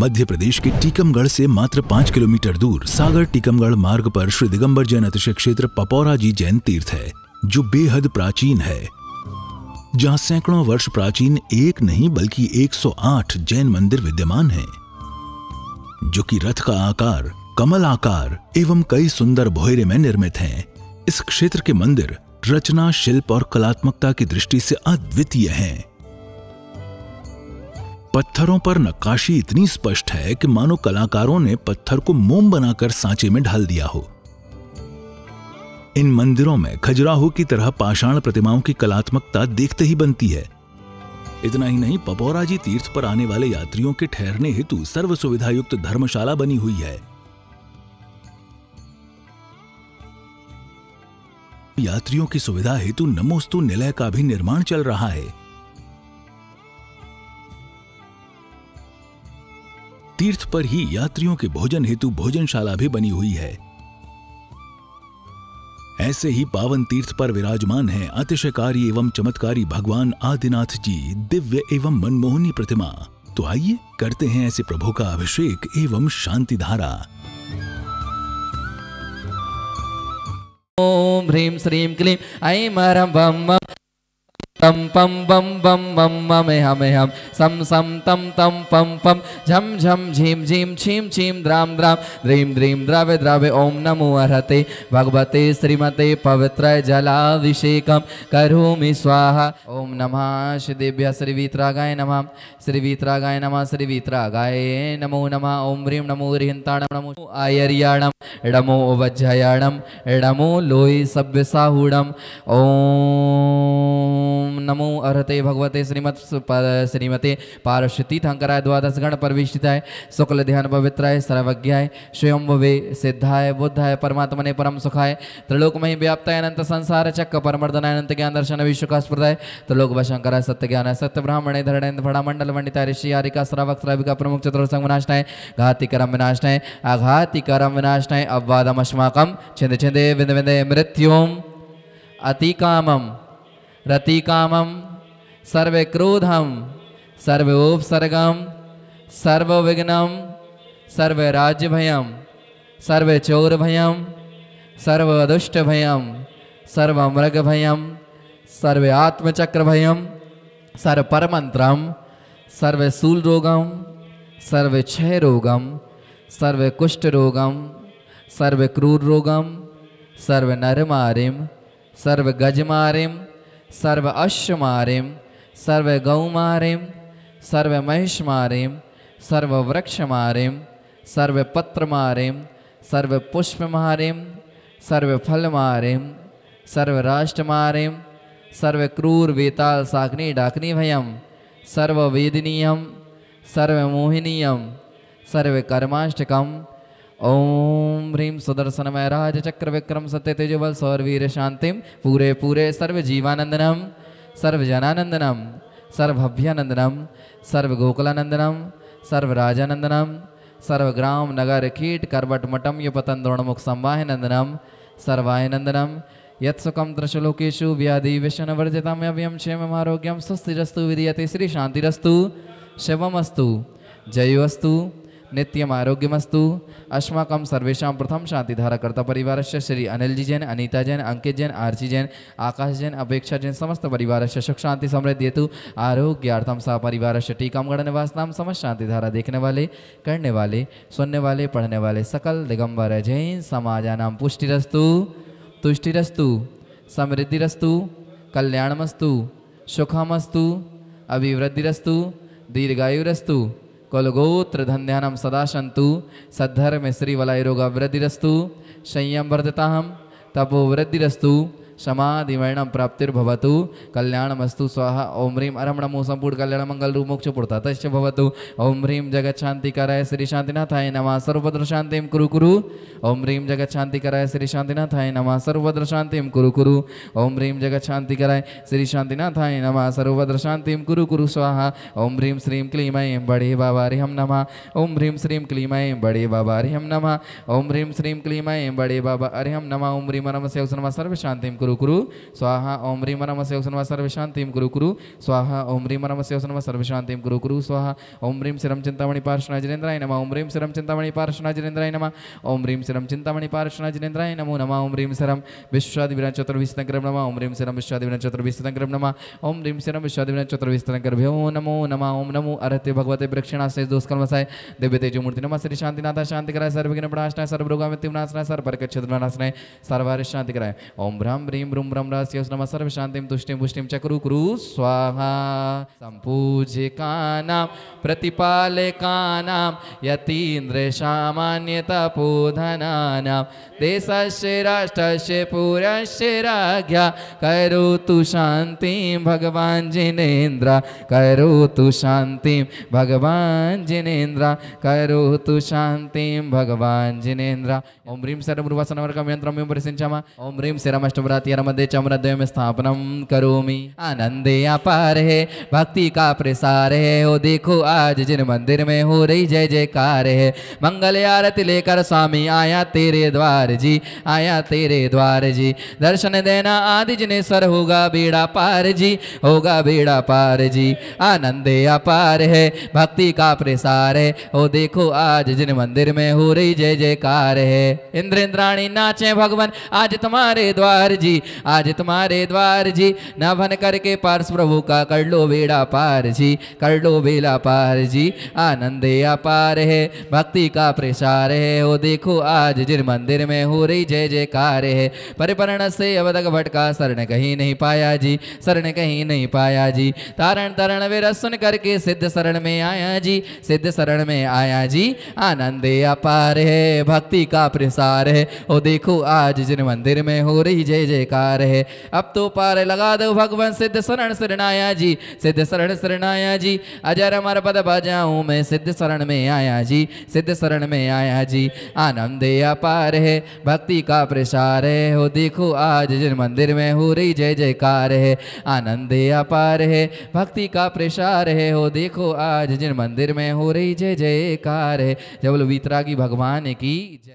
मध्य प्रदेश के टीकमगढ़ से मात्र 5 किलोमीटर दूर सागर टीकमगढ़ मार्ग पर श्री दिगंबर जैन अतिशय क्षेत्र पपौरा जी जैन तीर्थ है, जो बेहद प्राचीन है, जहां सैकड़ों वर्ष प्राचीन एक नहीं बल्कि 108 जैन मंदिर विद्यमान हैं, जो कि रथ का आकार, कमल आकार एवं कई सुंदर भोयरे में निर्मित हैं। इस क्षेत्र के मंदिर रचना, शिल्प और कलात्मकता की दृष्टि से अद्वितीय हैं। पत्थरों पर नक्काशी इतनी स्पष्ट है कि मानो कलाकारों ने पत्थर को मोम बनाकर सांचे में ढाल दिया हो। इन मंदिरों में खजुराहो की तरह पाषाण प्रतिमाओं की कलात्मकता देखते ही बनती है। इतना ही नहीं, पपौरा जी तीर्थ पर आने वाले यात्रियों के ठहरने हेतु सर्व सुविधायुक्त धर्मशाला बनी हुई है। यात्रियों की सुविधा हेतु नमोस्तु निलय का भी निर्माण चल रहा है। तीर्थ पर ही यात्रियों के भोजन हेतु भोजनशाला भी बनी हुई है। ऐसे ही पावन तीर्थ पर विराजमान है अतिशयकारी एवं चमत्कारी भगवान आदिनाथ जी, दिव्य एवं मनमोहनी प्रतिमा। तो आइए करते हैं ऐसे प्रभु का अभिषेक एवं शांति धारा। ओम ह्रीम श्रीम क्लीम ऐं मरम बम तम पम बम बम मम मे हम सम सम तम तम पम पम झम झम झीम झीम छीम छीम द्राम द्राम द्रीम द्रीम द्रव्य द्रव्य ओम नमो अर्हते भगवते श्रीमते पवित्र जलाभिषेकम करोमि स्वाहा। ओम नमः श्रीदेव्य श्रीवीतरागाय नमः, श्रीवीतरागाय नमः, श्रीवीतरागाय नमो नमः। ओम ह्रीं नमो रिहंताणं नमो आयर्याणं डमो वज्रयाणं डमो लोय सभ्यसाहुडं। ओम नमो अर्हते भगवते श्रीमते पार्वती थंकराय द्वादश गण परविष्टिताय शुक्ल ध्यान पवित्राय सर्वज्ञाय स्वयंभवे सिद्धाय बुद्धाय परमात्मने परम सुखाय त्रिलोकमय व्याप्ताय अनंत संसार चक्र परमर्दनाय अनंत ज्ञान दर्शन विश्वकास्प्रदाय त्रिलोक वशंकराय सत्य ज्ञानाय सत्य ब्राह्मणे धरणेन्द्र फणामंडल वंडिताय ऋषि हारिका श्रावक श्राविका प्रमुख चतुर्संग विनाशनाय घाति कर्म विनाशनाय आघाति कर्म विनाशनाय अववादमस्माकं छिंद छिंदे विंद विंदे मृत्युम अतिकामम रतिकामं सर्वक्रोधं सर्वोपसर्गं सर्वविघ्नं सर्वराज्यभयं सर्वचोरभयं सर्वदुष्टभयं सर्वमृगभयं सर्वात्मचक्रभयं सर्वपरमन्त्रं सर्वशूलरोगं सर्वक्षयरोगं सर्वकुष्ठरोगं सर्वक्रूररोगं सर्वनरमारिं सर्वगजमारिं सर्व अश्वमारिं सर्व गौमारिं सर्व महिषमारिं सर्व वृक्षमारिं सर्व पत्रमारिं सर्व पुष्पमारिं सर्व फलमारिं सर्व राष्ट्रमारिं सर्व क्रूर वेताल साग्नि डाकनी भयं सर्व वेदनीयं सर्व मोहिनीयं सर्व कर्माष्टकम्। ओम ह्रीं सुदर्शनमय राज चक्र विक्रम सत्य तेजोबल सौरवीर शांतिम पूरे पूरे सर्व जीवानंदनम सर्व जनानंदनम सर्व भव्यानंदनम सर्व गोकुलानंदनम सर्व राजानंदनम सर्व ग्राम नगर कीट करवट मटम यपतन द्रोणमुख संवाह नंदनम सर्वाय नंदनम यत्सुखम त्रिशलोकेषु व्याधि विषण वर्जितम अभयम क्षेमम आरोग्यम स्वस्तिरस्तु विधीयते श्री शांतिरस्तु शिवमस्तु जयोस्तु नित्यम आरोग्यमस्तु। अस्माकं सर्वेषां प्रथम शांतिधाराकर्ता परिवारस्य श्री अनिल जैन, अनीता जैन, अंकित जैन, आरसी जैन, आकाश जैन, अपेक्षा जैन समस्त परिवारस्य सुख शांति समृद्धि हेतु आरोग्यार्थम सह परिवारस्य टीकमगढ़ निवासनाम समस्त शांतिधारा देखने वाले, करने वाले, सुनने वाले, पढ़ने वाले सकल दिगंबर जैन समाजानाम पुष्टिरस्तु, तुष्टिरस्तु, समृद्धिरस्तु, कल्याणमस्तु, सुखमस्तु, अभिवृद्धिरस्तु, दीर्घायुरस्तु, कलगोत्र धन्यानम सदा शंतु सद्धर्म श्री वलायरोगा वृद्धिरस्तु संयम वर्धताहम तपो वृद्धिरस्तु समाधिमरणम प्राप्तिर्भवतु कल्याणमस्तु स्वाहा। ओम ह्रीम अरम नमो संपूर्ण कल्याण मंगल रूप मोक्ष पूर्णतः भवतु। ओम ह्रीम जगत शांतिकाराय श्री शांतिनाथाय नमः सर्वभद्र शांतिं कुरु कुरु। ओम ह्रीम जगत शांतिकाराय श्री शांतिनाथाय नमः सर्वभद्र शांतिं कुरु कुरु। ओम ह्रीम जगत शांतिकाराय श्री शांतिनाथाय नमः सर्वभद्र शांतिं कुरु कुरु स्वाहा। ओम ह्रीम श्रीम क्लीम ऐं बड़े बाबा रे हम नमः। ओम ह्रीम श्रीम क्लीम ऐं बड़े बाबा रे हम नमः। ओम ह्रीम श्रीम क्लीम ऐं बड़े बाबा रे हम नमः। ओम ह्रीम नमः से नमः सर्व शांतिं कुरु कुरु स्वाहा ओम रीम नमः शिवसनम सर्वशांतिम कुरु कुरु स्वाहा ओम रीम नमः शिवसनम सर्वशांतिम कुरु कुरु स्वाहा ओम रीम श्रम चिंतामणि पार्षणा जिनेन्द्राय नमः ओम रीम श्रम चिंतामणि पार्षणा जिनेन्द्राय नमः ओम रीम श्रम चिंतामणि पार्षणा जिनेन्द्राय नमो नमः ओम रीम श्रम विश्वादिविना चतुर्विस्तनग्रम नमः ओम रीम श्रम विश्वादिविना चतुर्विस्तनग्रम नमः ओम रीम श्रम विश्वादिविना चतुर्विस्तनग्रभ्यो नमो नमः ओम नमो अर्हते भगवते वृक्षणास्य दोषकल्मसाय देवे तेजो मूर्ति नमः श्री शांतिनाथ शांतिकराय सर्वविघ्न प्रणाशनाय सर्वरोगावति विनाशनाय सर्वपरिकच्छेदनाशनाय सर्वहर शांतिकराय ओम ब्रह्म रीम रूम ब्रह्म रास्य नमः सर्व शांतिम तुष्टिम पुष्टिम चक्रु कुरु स्वाहा संपूजिकानां प्रतिपालकानां यतीन्द्र सामान्य तपोधनानां देशस्य राष्ट्रस्य पुरस्य राज्ञा करोतु शांतिम भगवान जिनेन्द्र करोतु शांतिम भगवान जिनेन्द्र करोतु शांतिम भगवान जिनेन्द्र ओम रीम सर्व रूपसनवर्गम यंत्रम परिसिंचामा ओम रीम शरमष्टभ्राति रमदे चमरद्वयम स्थापनम करोमि आनंदे अपार है भक्ति का प्रसार है। ओ देखो आज जिन मंदिर में हो रही जय जयकार है। मंगल आरती लेकर स्वामी आया तेरे द्वार जी, आया तेरे द्वार जी। दर्शन देना आदि जिनेश्वर होगा बेड़ा पार जी, होगा बेड़ा पार जी। आनंदे अपार है भक्ति का प्रसार है। ओ देखो आज जिन मंदिर में हो रही जय जयकार है। इंद्र इंद्राणी नाचे भगवान आज तुम्हारे द्वार जी, आज तुम्हारे द्वार जी। नभन करके पार्श प्रभु का कर लो बेड़ा पार जी, कर लो बेड़ा पार जी। आनंदे अपार है भक्ति का प्रसार है। ओ देखो आज जिन मंदिर में हो रही जय जयकार है। परिपरण से अब तक भटका शरण कहीं नहीं पाया जी, शरण कहीं नहीं पाया जी। तारण तरण विरस सुन करके सिद्ध शरण में आया जी, सिद्ध शरण में आया जी। आनंदे अपार है भक्ति का प्रसार है। ओ देखो आज जिन मंदिर में हो रही जय जयकार है। अब तो पार लगा दो भगवान सिद्ध शरण शरणाया जी, सिद्ध शरण शरणाया जी। अजर अमर पद बजाऊं मैं सिद्ध शरण में आया जी, सिद्ध शरण में आया जी। आनंदे अपार है भक्ति का प्रसार है। ओ देखो आज जिन मंदिर में हो रही जय जयकार है। आनंदे अपार है भक्ति का प्रसार है। ओ देखो आज जिन मंदिर में हो रही जय जयकार है। जब बोलो वीतरागी भगवान की जय।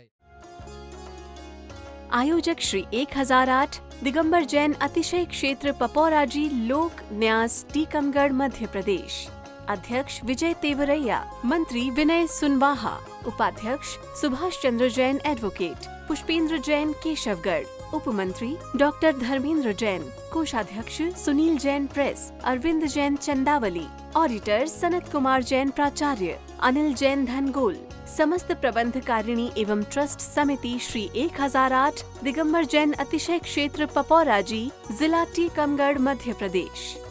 आयोजक श्री 1008 दिगंबर जैन अतिशय क्षेत्र पपौरा जी लोक न्यास टीकमगढ़ मध्य प्रदेश। अध्यक्ष विजय तेवरैया, मंत्री विनय सुनवाहा, उपाध्यक्ष सुभाष चंद्र जैन एडवोकेट, पुष्पेंद्र जैन केशवगढ़, उपमंत्री डॉक्टर धर्मेंद्र जैन, कोषाध्यक्ष सुनील जैन प्रेस, अरविंद जैन चंदावली, ऑडिटर सनत कुमार जैन प्राचार्य, अनिल जैन धनगोल। समस्त प्रबंधकारिणी एवं ट्रस्ट समिति श्री 1008 दिगंबर जैन अतिशय क्षेत्र पपौरा जी जिला टीकमगढ़ मध्य प्रदेश।